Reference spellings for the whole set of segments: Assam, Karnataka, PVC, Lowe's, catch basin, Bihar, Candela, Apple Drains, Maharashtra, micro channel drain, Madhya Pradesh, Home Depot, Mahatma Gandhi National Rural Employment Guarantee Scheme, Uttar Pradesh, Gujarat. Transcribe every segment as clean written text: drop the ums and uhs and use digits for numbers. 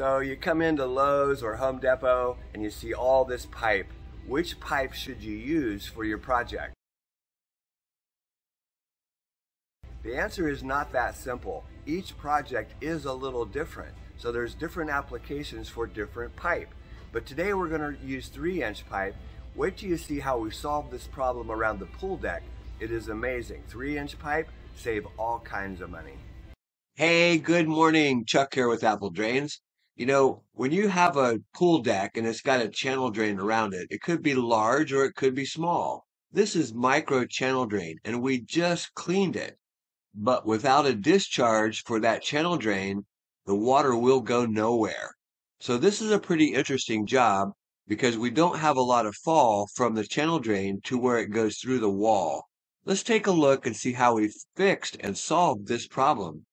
So you come into Lowe's or Home Depot and you see all this pipe. Which pipe should you use for your project? The answer is not that simple. Each project is a little different, so there's different applications for different pipe. But today we're going to use 3-inch pipe. Wait till you see how we solve this problem around the pool deck. It is amazing. 3-inch pipe, save all kinds of money. Hey, good morning. Chuck here with Apple Drains. You know, when you have a pool deck and it's got a channel drain around it, it could be large or it could be small. This is micro channel drain, and we just cleaned it. But without a discharge for that channel drain, the water will go nowhere. So this is a pretty interesting job because we don't have a lot of fall from the channel drain to where it goes through the wall. Let's take a look and see how we fixed and solved this problem.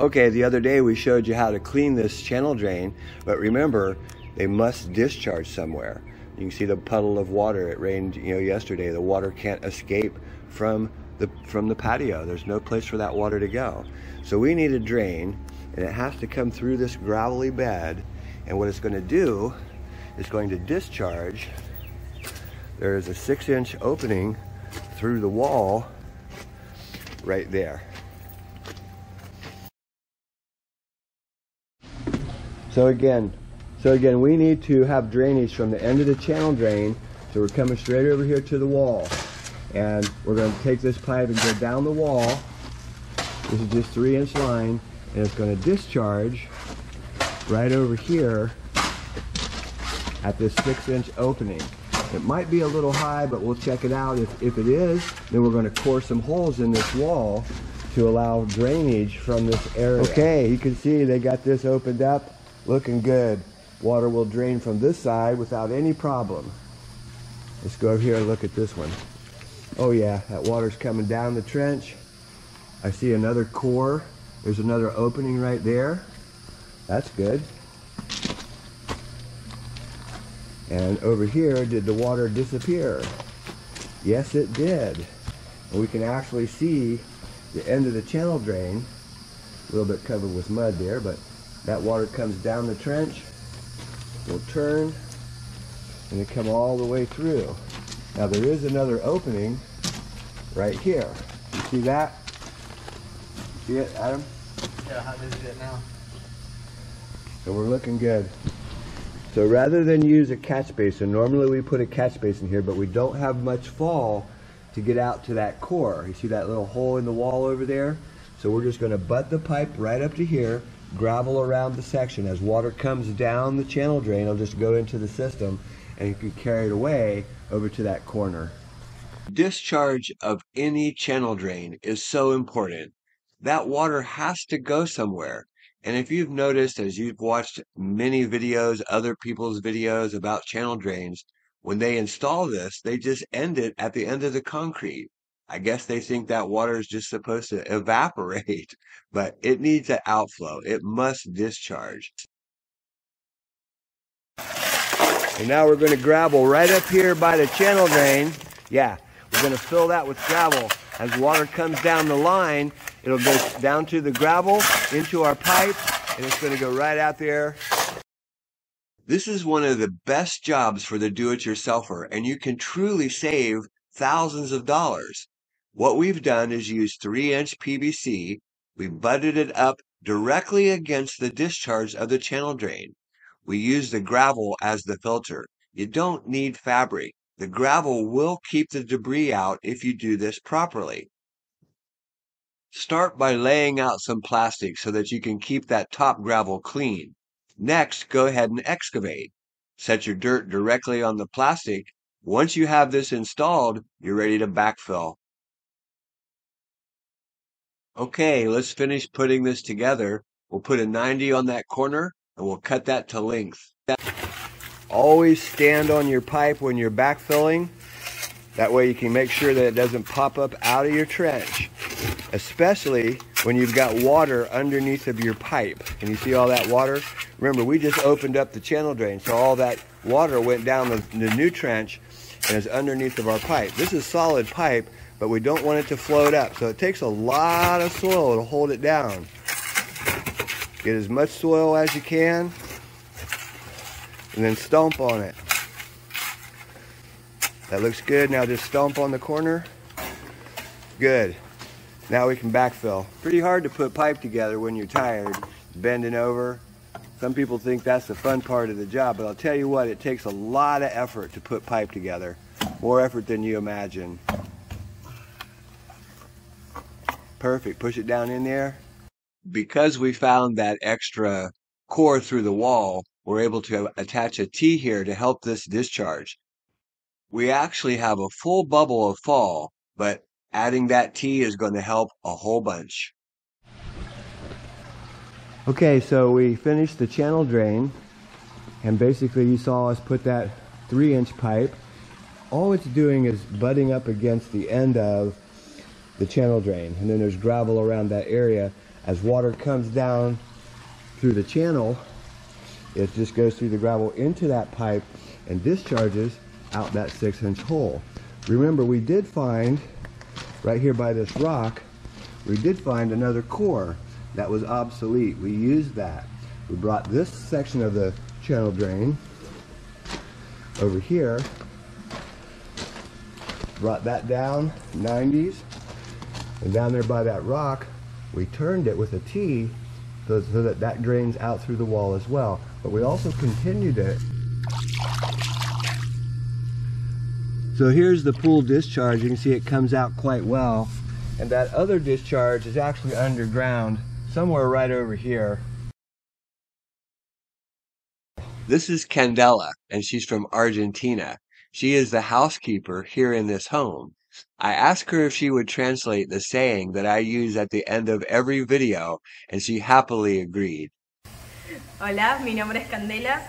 Okay, the other day we showed you how to clean this channel drain, but remember, they must discharge somewhere. You can see the puddle of water. It rained, yesterday. The water can't escape from the patio. There's no place for that water to go. So we need a drain, and it has to come through this gravelly bed, and what it's going to do is going to discharge. There is a 6-inch opening through the wall right there. So again, we need to have drainage from the end of the channel drain. So we're coming straight over here to the wall. And we're going to take this pipe and go down the wall. This is just 3-inch line. And it's going to discharge right over here at this 6-inch opening. It might be a little high, but we'll check it out. If it is, then we're going to core some holes in this wall to allow drainage from this area. Okay, you can see they got this opened up. Looking good. Water will drain from this side without any problem. Let's go over here and look at this one. Oh yeah, that water's coming down the trench. I see another core. There's another opening right there. That's good. And over here, did the water disappear? Yes, it did. And we can actually see the end of the channel drain. A little bit covered with mud there, but that water comes down the trench, will turn, and it come all the way through. Now there is another opening right here. You see that? See it, Adam? Yeah, how does it now? So we're looking good. So rather than use a catch basin, normally we put a catch basin here, but we don't have much fall to get out to that core. You see that little hole in the wall over there? So we're just going to butt the pipe right up to here, gravel around the section. As water comes down the channel drain, it'll just go into the system and you can carry it away over to that corner. Discharge of any channel drain is so important. That water has to go somewhere. And if you've noticed, as you've watched many videos, other people's videos about channel drains, when they install this, they just end it at the end of the concrete. I guess they think that water is just supposed to evaporate, but it needs an outflow. It must discharge. And now we're going to gravel right up here by the channel drain. Yeah, we're going to fill that with gravel. As water comes down the line, it'll go down to the gravel, into our pipe, and it's going to go right out there. This is one of the best jobs for the do-it-yourselfer, and you can truly save thousands of dollars. What we've done is use 3-inch PVC. We butted it up directly against the discharge of the channel drain. We use the gravel as the filter. You don't need fabric. The gravel will keep the debris out if you do this properly. Start by laying out some plastic so that you can keep that top gravel clean. Next, go ahead and excavate. Set your dirt directly on the plastic. Once you have this installed, you're ready to backfill. Okay, let's finish putting this together. We'll put a 90 on that corner and we'll cut that to length. Always stand on your pipe when you're backfilling. That way you can make sure that it doesn't pop up out of your trench, especially when you've got water underneath of your pipe. And you see all that water? Remember, we just opened up the channel drain, so all that water went down the new trench and is underneath of our pipe. This is solid pipe, but we don't want it to float up. So it takes a lot of soil to hold it down. Get as much soil as you can and then stomp on it. That looks good. Now just stomp on the corner. Good. Now we can backfill. Pretty hard to put pipe together when you're tired, bending over. Some people think that's the fun part of the job, but I'll tell you what, it takes a lot of effort to put pipe together. More effort than you imagine. Perfect. Push it down in there. Because we found that extra core through the wall, we're able to attach a T here to help this discharge. We actually have a full bubble of fall, but adding that T is going to help a whole bunch. Okay, so we finished the channel drain, and basically you saw us put that 3-inch pipe. All it's doing is butting up against the end of the channel drain, and then there's gravel around that area. As water comes down through the channel, it just goes through the gravel into that pipe and discharges out that 6-inch hole. Remember, we did find, right here by this rock, we did find another core that was obsolete. We used that. We brought this section of the channel drain over here, brought that down 90s, and down there by that rock, we turned it with a T so that that drains out through the wall as well. But we also continued it. So here's the pool discharge. You can see it comes out quite well. And that other discharge is actually underground, somewhere right over here. This is Candela, and she's from Argentina. She is the housekeeper here in this home. I asked her if she would translate the saying that I use at the end of every video, and she happily agreed. Hola, mi nombre es Candela.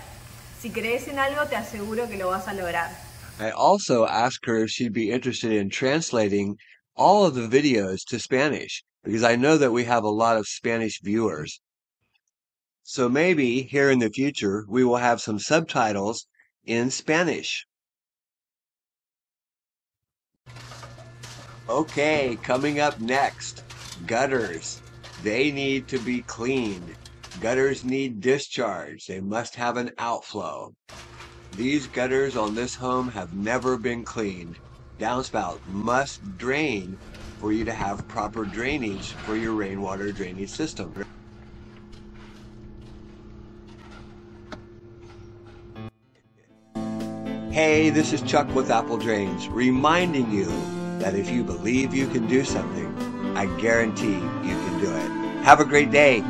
Si crees en algo, te aseguro que lo vas a lograr. I also asked her if she'd be interested in translating all of the videos to Spanish, because I know that we have a lot of Spanish viewers. So maybe here in the future, we will have some subtitles in Spanish. Okay, coming up next, gutters. They need to be cleaned. Gutters need discharge. They must have an outflow. These gutters on this home have never been cleaned. Downspout must drain for you to have proper drainage for your rainwater drainage system. Hey, this is Chuck with Apple Drains, reminding you that if you believe you can do something, I guarantee you can do it. Have a great day.